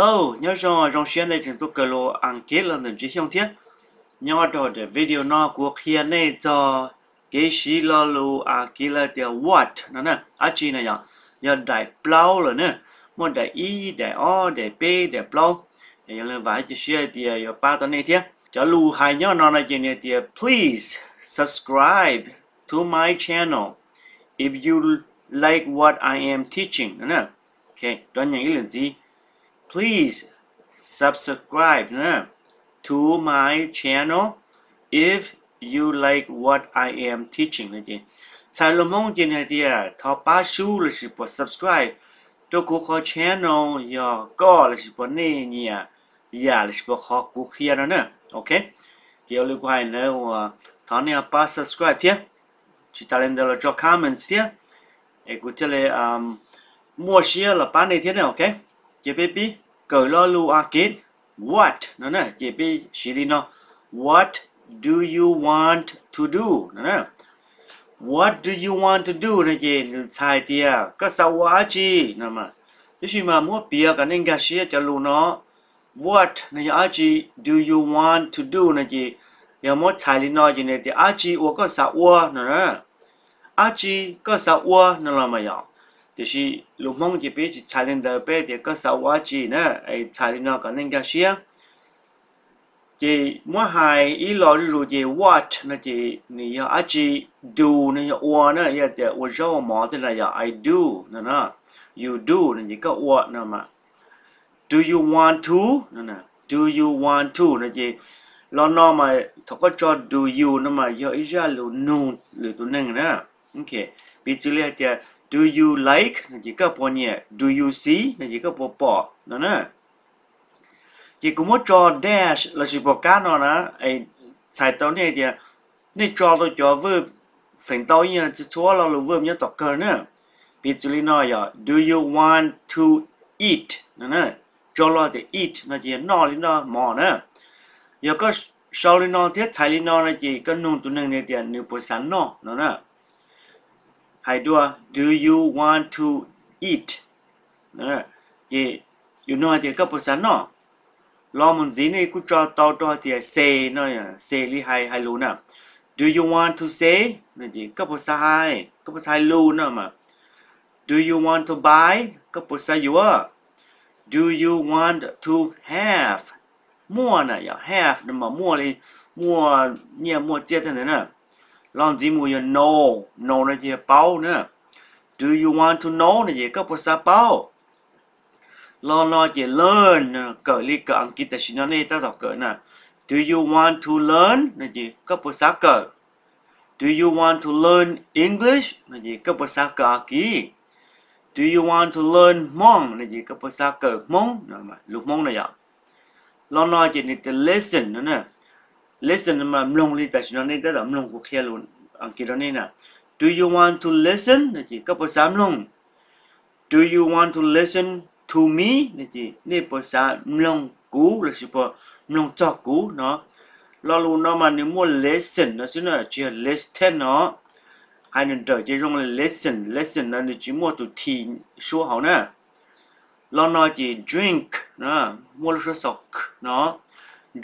Oh, nhớ rằng dòng xe này chúng tôi kêu lo ăn kết là những chiếc không thiết. Nhớ đó để video nó của kia này cho cái gì lo lo ăn kết là theo what nó nè, ăn chi này nhở, nhớ đại plow rồi nè, một đại i, đại o, đại p, đại plow, nhớ là vài chiếc xe thì có ba tuần này thiết. Cho lưu hai nhớ nó là gì này thì please subscribe to my channel if you like what I am teaching, nè, okay, đó những cái lần gì. Please subscribe to my channel if you like what I am teaching. Sai lo mong jin hai dia tho pa shu le si po subscribe to ku kho channel ya ko le si po ne nia ya le si po kho ku khia na na. Okay. Kyo le kwai na wa tho ne pa subscribe thia. Chi ta lem de lo cho comments thia. E ku tele mo share la pa ne thia na, okay? JPP cởi lo lu a kết what nó nè JP Shirino what do you want to do nó nè what do you want to do nè JP sai tia có sao quá chi nè mà chứ gì mà muốn bia cả nên cái gì cho lu nó what nè a chi do you want to do nè JP giờ muốn sai li nó gì nè thì a chi uo có sao uo nè a chi có sao uo nè là mà vậy thì lúc mong chỉ biết chỉ xài lên đời bé thì có sáu quá chỉ nữa, ai xài lên nó còn nên cái gì? Chỉ mỗi hai ý lo rồi chỉ what nó chỉ này ở chỉ do này or nữa, giờ thì or do mà thế là giờ I do nè, you do này chỉ có what nè mà do you want to nè, do you want to này chỉ lo nó mà thằng có cho do you nè mà giờ ý ra lù nụ lù tụi nè nè, okay, biết chữ này thì do you like là chỉ có bỏ nhẹ, do you see là chỉ có bỏ nó nè, chỉ cũng muốn cho dash là chỉ bỏ cá nó nè, ai xài tao này thì nên cho tôi cho verb phản tao như chỉ số là verb như tọt cờ nè, biết chữ này nói giờ do you want to eat nó nè, cho lo thì eat là chỉ no lên nó mò nè, giờ có sau lên nó thiết xài lên nó là chỉ có nung tụi này thì nhiều bữa sáng nó nè. Hay đua do you want to eat? Nè, chị, you know thì các bữa sáng nọ, lo muốn gì này cứ cho tao cho thì say nói say li hay hay luôn nè. Do you want to say? Nè chị, các bữa sáng luôn nè mà. Do you want to buy? Các bữa sáng vừa. Do you want to have? Mua nè, giờ have nè mà mua đi, mua nhà mua chết thế này nè. Long gì mùi no, no là gì bao nữa. Do you want to know là gì các bữa sáng bao. Long là gì learn, cởi ly cởi Anh Kỳ Tài này ta đọc cởi nè. Do you want to learn là gì các bữa sáng cởi. Do you want to learn English là gì các bữa sáng cởi Anh Kỳ. Do you want to learn Mong là gì các bữa sáng cởi Mong nè mà lục Mong này ạ. Long là gì need to listen nữa nè. Listen mà mông lý ta cho nên ta làm mông của kia luôn Anh Kỳ đó nên nè. Do you want to listen? Nè chị, các bữa sáng mông. Do you want to listen to me? Nè chị, nè bữa sáng mông cú là chị bữa mông cho cú nó. Lo luôn nó mà nếu muốn listen nó sẽ là chỉ listen nó. Hai lần trở chỉ dùng là listen, listen là chỉ mua từ thì số hậu nè. Lo nó chỉ drink nó, mua số sọc nó.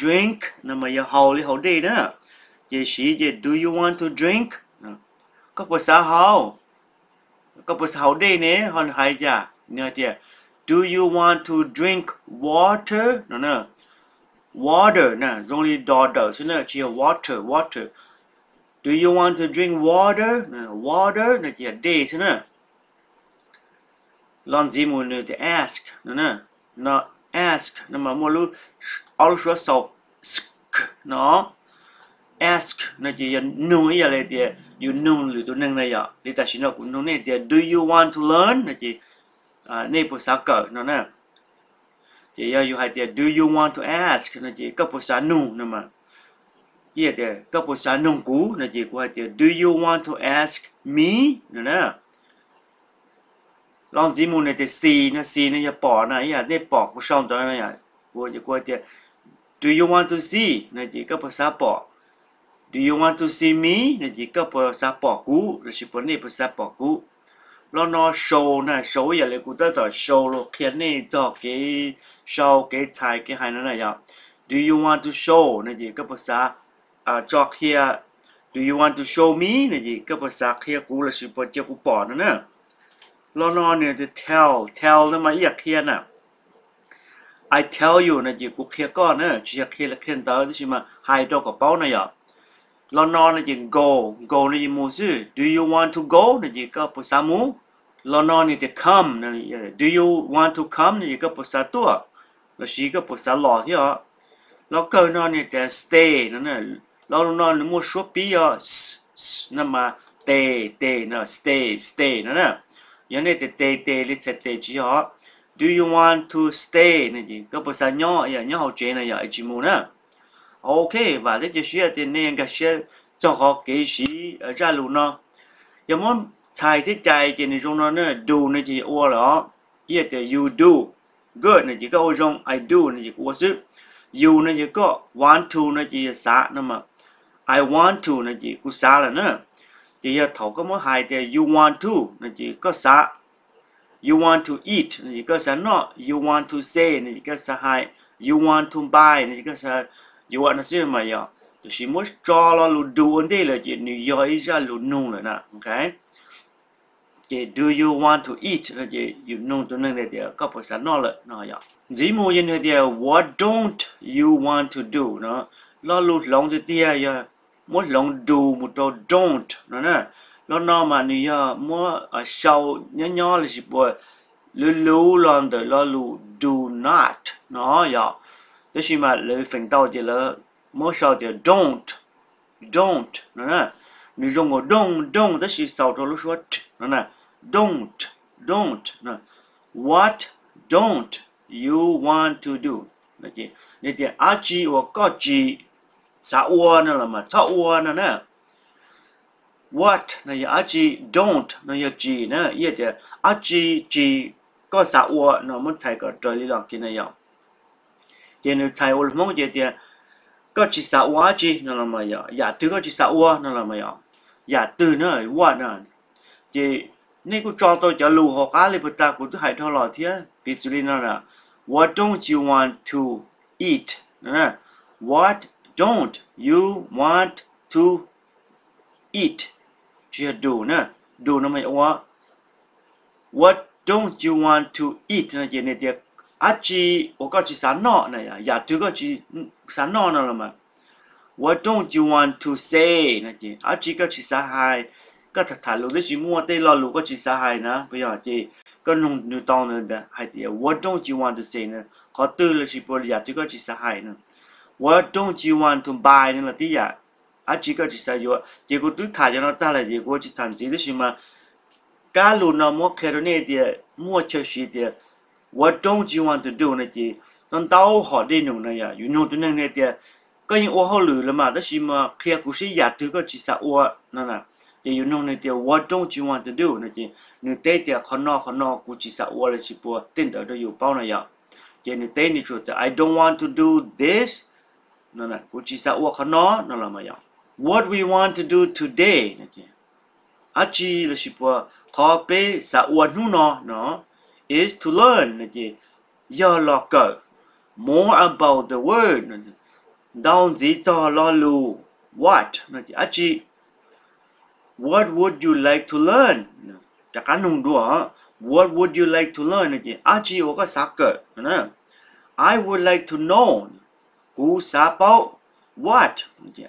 Drink nè mà giờ hầu đi hầu đi đó, chị sĩ chị do you want to drink? Các bữa sáng hầu, các bữa sáng hầu đi nè, hòn hai giờ, nè chị do you want to drink water? Nè nè, water nè, dùng đi đỏ đỏ xí nè, chị water water. Do you want to drink water? Nè water nè chị đi xí nè. Lần gì muốn nè thì ask nè nè, nó ask nè mà mua luôn all số sau nó ask nè chị nuôi giờ này thì you know lười tụi nâng này giờ đi ta xin nó cũng nuôi này thì do you want to learn nè chị này bữa sáng cỡ nó nè chị giờ you hay thì do you want to ask nè chị các bữa sáng nuôi nè mà giờ thì các bữa sáng nông cú nè chị của hay thì do you want to ask me nè nè long gì muốn này thì xì này giờ bỏ này giờ này bỏ cũng xong rồi này giờ của chị của thì do you want to see? Nè chị các bữa sáng bỏ. Do you want to see me? Nè chị các bữa sáng bỏ cú. Rồi chị bữa nay bữa sáng bỏ cú. nó show này show vậy là cụ ta giờ show luôn khiến này cho cái show cái tài cái hai nó này ạ. Do you want to show này gì các bác xã cho kia do you want to show me này gì các bác xã kia cụ là sự vật chiêu cụ bỏ nữa nè nó này thì tell nó mà ý là kia nè I tell you này gì cụ kia con nữa chỉ là kia tới thì mà hai đôi của bao này ạ. Lono là gì go là gì mu chứ do you want to go là gì các bác xã mu lono này thì come là do you want to come là gì các bác xã tua là gì các bác xã lò thế ạ. Nó cơ nó này thì stay nó nè nó mua số pí ạ nó mà stay nó stay nó nè giờ này thì stay lịch stay chỉ họ do you want to stay này gì các bác xã nhỏ giờ nhỏ học chuyện này giờ chỉ mu nè. OK và thế giới thì nên các sẽ cho họ kỹ sĩ ra luôn nó giờ muốn thay thế chạy thì trong nó nữa do này chỉ ô đó yết thì you do good này chỉ có ô trong I do này chỉ có sự you này chỉ có want to này chỉ xả nữa mà I want to này chỉ có xả là nữa thì giờ thầu có muốn hai thì you want to này chỉ có xả you want to eat này chỉ có xả nó you want to say này chỉ có xả hai you want to buy này chỉ có xả you want to see my yo thì chỉ muốn cho lo luôn do anh đây là gì New York ra luôn nung rồi nè OK thì do you want to eat là gì you nung tôi nâng đây thì có phải sẵn nó rồi nè yo dĩ mua như thế thì what don't you want to do nó lo luôn lòng thì tia giờ muốn lòng do một trò don't nó nè nó mà như giờ muốn sau nhỏ là chỉ bộ lulu lòng đời lo luôn do not nó yo thế thì mà lấy phần tao thì là mỗi sau thì don't nó nè nếu dùng của don't thế thì sau đó lúc short nó nè don't nè what don't you want to do là gì nên thì a chi hoặc có chi sa u nó là mà thọ u nó nè what này a chi don't nó là chi nè vậy thì a chi có sa u nó mới thấy có trời lý đó kia này không thì người Thái ôn mong gì thì có chỉ sáu hoa chi nó làm mày ạ, giả từ có chỉ sáu hoa nó làm mày ạ, giả từ nó là hoa nè, thì nếu cô cho tôi trả lù hoặc á thì ta cũng phải thao lò thế, vì cho nên là what don't you want to eat, nè, what don't you want to eat, chỉ là đủ nè, đủ nó mày hoa, what don't you want to eat là gì này tiệp à chị, ủa có chị sáng nọ này à, giả thứ có chị sáng nọ nào là mà what don't you want to say này chị, à chị có chị sáng hai, có thật thà luôn đấy chị mua tê lo luôn có chị sáng hai nữa, bây giờ chị có nông nông tao nữa đã, hay thì what don't you want to say nữa, có tư là chị bỏ giả thứ có chị sáng hai nữa, what don't you want to buy nên là tí giả, à chị có chị sáng rồi, chị có thứ thà cho nó ta là chị có chị thằng gì đấy chị mà, cá luôn nó mua kẹo này thì mua chơi gì thì what don't you want to do này chị, con tao hỏi đi nụ này à, nụ tôi nâng này thì có những ô hô lử là mà đó chỉ mà kia cũng sẽ giả thứ có chỉ sợ ô nè nè, thì nụ này thì what don't you want to do này chị, nụ tê thì khó no cũng chỉ sợ ô là chỉ bùa tin tới đâu nhiều bao này à, thì nụ tê thì chủ thì I don't want to do this, nè nè cũng chỉ sợ ô khó no là mày à, what we want to do today này chị, à chỉ là chỉ bùa khó bé sợ ô nụ nó is to learn là gì do lo cỡ more about the word down gì cho lo lù what là gì à chị what would you like to learn cả cá nung đùa what would you like to learn là gì à chị hoặc là sạc cỡ nè I would like to know cú sá bao what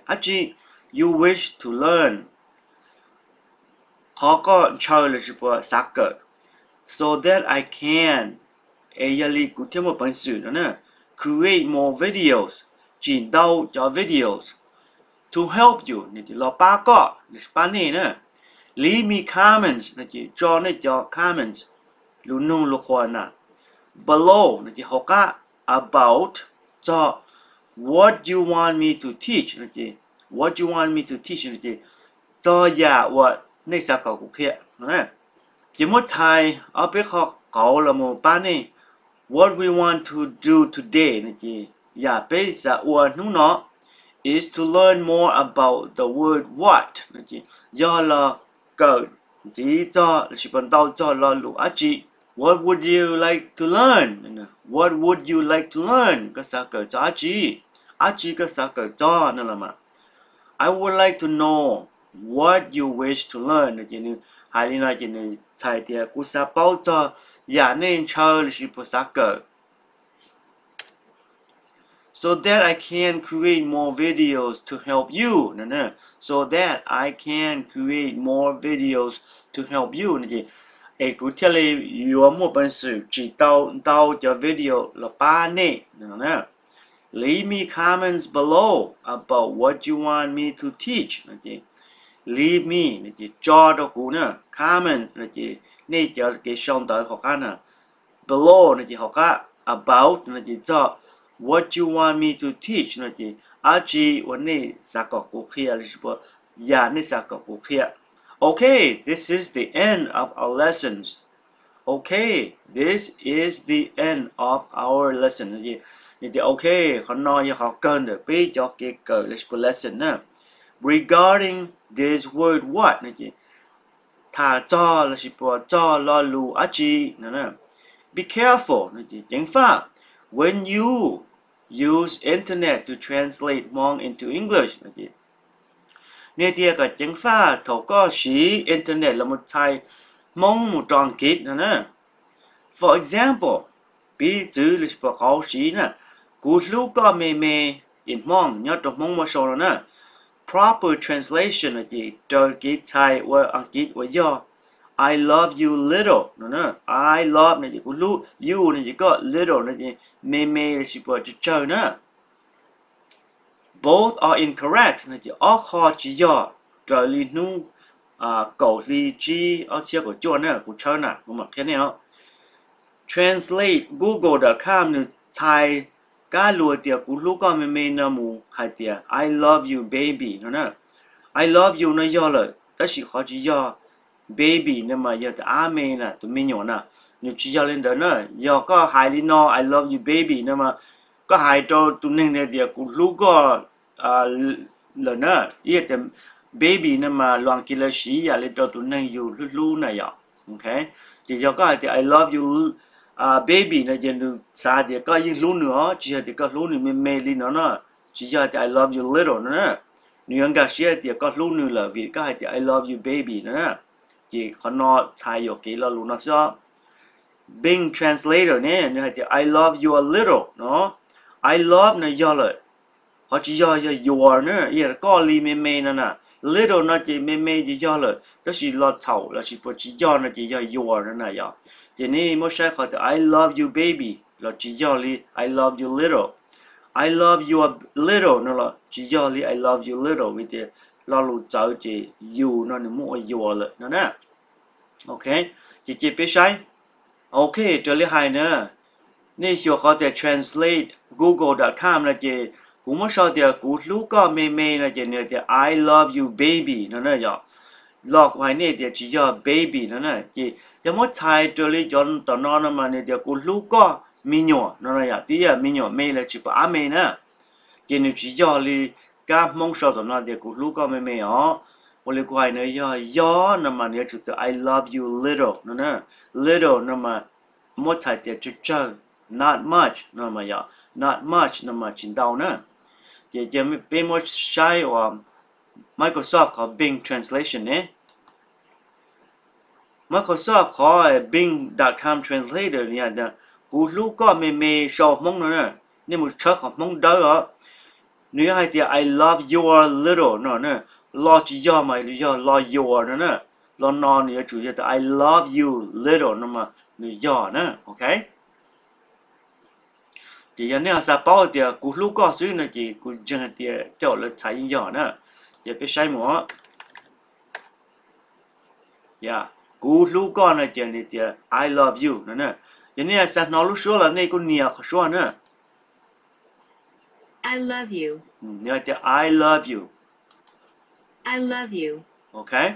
à chị you wish to learn khó có chơi là gì của sạc cỡ so that I can easily có thêm một bản sự nữa nè create more videos chỉ đào cho videos to help you này thì lo ba có ba này nè leave me comments này thì cho này cho comments luôn luôn luôn khoan nè below này thì họ có about cho what you want me to teach này thì what you want me to teach này thì cho giả what này sao cậu cũng kia nè chỉ muốn thay ở biết học cậu là một ba này what we want to do today này chị giả bây giờ uốn nút nó is to learn more about the word what này chị do là cậu What would you like to learn? What would you like to learn? I would like to know what you wish to learn. So that I can create more videos to help you. So that I can create more videos to help you. Ê cứ theo lời yêu một bản sự chỉ tao cho video là ba nè nè. Leave me comments below about what you want me to teach. Okay. Leave me nè chị cho đó cũ nè comments nè chị nè cho cái xong tới học á nè below nè chị học á about nè chị cho what you want me to teach nè chị á chị vấn đề sao có cụ kia là sao giờ nè sao có cụ kia. Okay, this is the end of our lessons. Okay, this is the end of our lesson. Okay, lesson. Regarding this word what? Be careful when you use internet to translate Hmong into English. Nè tia cả tiếng Pháp thấu có sĩ internet là một thai mong một tròn kít nè. For example, ví dụ lịch sử có sĩ nè, cú lú có mềm in mong nhớ trong mong một số nè. Proper translation là gì? Tròn kít thai và anh kít và do. I love you little nè. I love này gì cú lú you này gì có little này gì mềm lịch sử chỉ chơi nè. Both are incorrect. Nè chị ó kho chị do trời li nu cầu li chi ó xia của chua nè của chơi nè của mặt thế này đó. Translate Google.com nè Thai cá lùa tiệt của lú con mềm mềm nè mù hai tiệt. I love you baby nè. I love you nè do rồi. Đó chỉ khó chị do baby nè mà giờ tụi á mê nè tụi mình nhỏ nè nhiều chị do lên đó nè do có hai li no I love you baby nè mà có hai trò tụi mình này tiệt của lú con lần nữa, ít em baby nên mà loạn kia là sĩ và lên cho tụi nâng dù lú này ạ, ok? Chỉ cho cái thì I love you baby này giờ được xa thì có những lú nữa, chỉ thì có lú nữa mê đi nữa nữa, chỉ cho thì I love you little nữa, nhưng cả sĩ thì có lú nữa là vì cái thì I love you baby nữa, chỉ có nó thay đổi cái là lú nó sao? Being translator nè, như thì I love you a little, nó I love này do lời. Họ chỉ do your nữa, giờ có li meme nè nè, little nó chỉ meme chỉ do rồi, đó chỉ lo thầu là chỉ do nó chỉ do your nữa này ạ. Thế nên mới sai khỏi từ I love you baby là chỉ do li I love you little, I love you a little nó là chỉ do li I love you little vì thế lo lụt cháu chỉ you nó nên mua your rồi nó nè, ok, chị biết sai, ok, trở lại hai nữa, nên hiểu khỏi từ translate google.com là chị cũng mới sau thì cũng lúc có meme là chuyện này thì I love you baby nó này rồi, lọ của hai này thì chỉ cho baby nó này, thì giống một thai trở lại chọn tao nó mà này thì cũng lúc có mình nhỏ nó này rồi, tí giờ mình nhỏ mê là chỉ có á mê nữa, thì nếu chỉ cho thì các mong sau tao nó thì cũng lúc có meme đó, còn lại của hai này do nó mà này chỉ từ I love you little nó này, little nó mà một thai thì chỉ chơi not much nó mà rồi, not much nó mà chỉ đâu nữa. Chị chưa biết một sai của Microsoft có Bing Translation nè. Microsoft có Bing.com Translator nha. Cú lú có meme show mong nữa nè. Nên một chất học mong đó ạ. Nếu hay thì I love your little nó nè. Lo chỉ do mà do lo your nó nè. Lo nó nè chủ yếu I love you little nó mà nó do nè. Ok. Chị giờ nếu sao bảo thì cú lú có suy này chị cú chẳng thì cho là sai nhỏ nè, giờ phải sai mỏ, yeah cú lú có này chị này thì I love you nè, giờ nếu sao nói lú số là này cú nia khó số nè, I love you, nếu thì I love you, I love you, okay,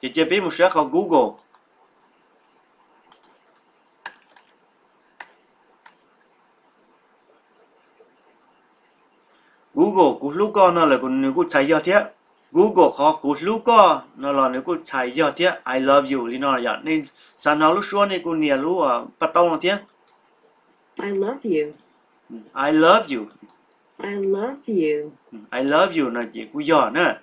giờ chị biết một số khó Google. Google của lúc con là của người của thầy do thế Google khó cố lúc có nó là nếu cô chạy giờ thế I love you thì nó là nên sáng nào lúc xuân này cô nia lúc bắt đầu nó thế I love you I love you I love you I love you là chỉ cô giờ nữa